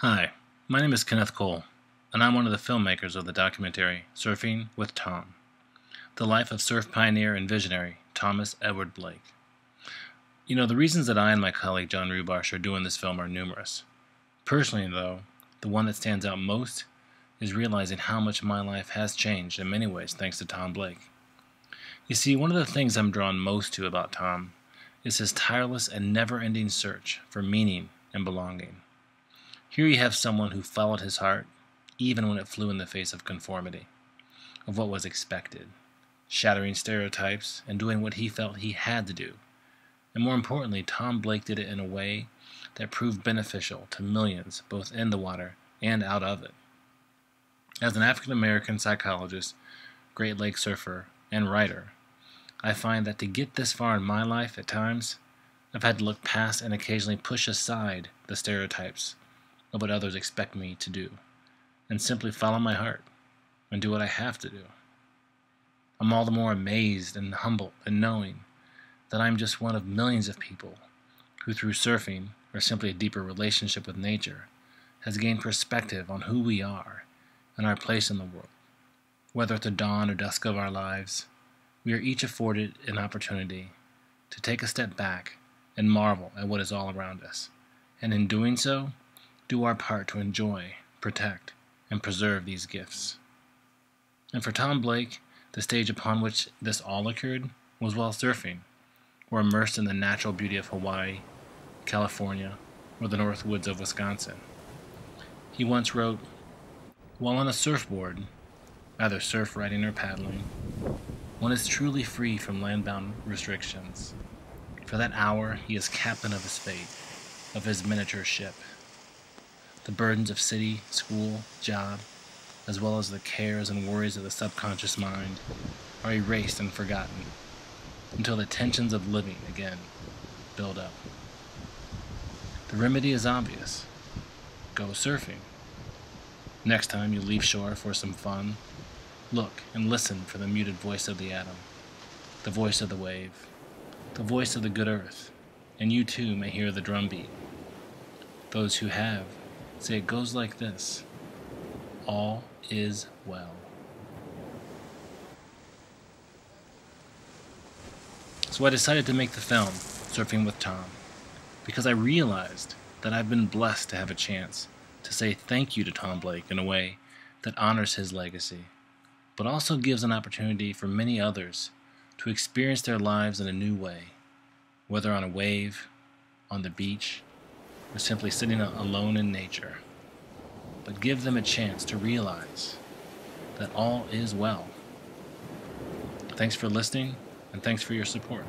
Hi, my name is Kenneth Cole, and I'm one of the filmmakers of the documentary Surfing with Tom, the life of surf pioneer and visionary Thomas Edward Blake. You know, the reasons that I and my colleague John Rubash are doing this film are numerous. Personally, though, the one that stands out most is realizing how much my life has changed in many ways thanks to Tom Blake. You see, one of the things I'm drawn most to about Tom is his tireless and never-ending search for meaning and belonging. Here you have someone who followed his heart, even when it flew in the face of conformity, of what was expected, shattering stereotypes and doing what he felt he had to do. And more importantly, Tom Blake did it in a way that proved beneficial to millions, both in the water and out of it. As an African-American psychologist, Great Lakes surfer, and writer, I find that to get this far in my life at times, I've had to look past and occasionally push aside the stereotypes of what others expect me to do, and simply follow my heart and do what I have to do. I'm all the more amazed and humbled in knowing that I'm just one of millions of people who, through surfing or simply a deeper relationship with nature, has gained perspective on who we are and our place in the world. Whether at the dawn or dusk of our lives, we are each afforded an opportunity to take a step back and marvel at what is all around us, and in doing so, do our part to enjoy, protect, and preserve these gifts. And for Tom Blake, the stage upon which this all occurred was while surfing, or immersed in the natural beauty of Hawaii, California, or the north woods of Wisconsin. He once wrote, "While on a surfboard, either surf riding or paddling, one is truly free from land-bound restrictions. For that hour, he is captain of his fate, of his miniature ship. The burdens of city, school, job, as well as the cares and worries of the subconscious mind, are erased and forgotten, until the tensions of living again build up. The remedy is obvious. Go surfing. Next time you leave shore for some fun, look and listen for the muted voice of the atom, the voice of the wave, the voice of the good earth, and you too may hear the drumbeat. Those who have, say it goes like this, all is well." So I decided to make the film, Surfing with Tom, because I realized that I've been blessed to have a chance to say thank you to Tom Blake in a way that honors his legacy, but also gives an opportunity for many others to experience their lives in a new way, whether on a wave, on the beach, or simply sitting alone in nature, but give them a chance to realize that all is well. Thanks for listening, and thanks for your support.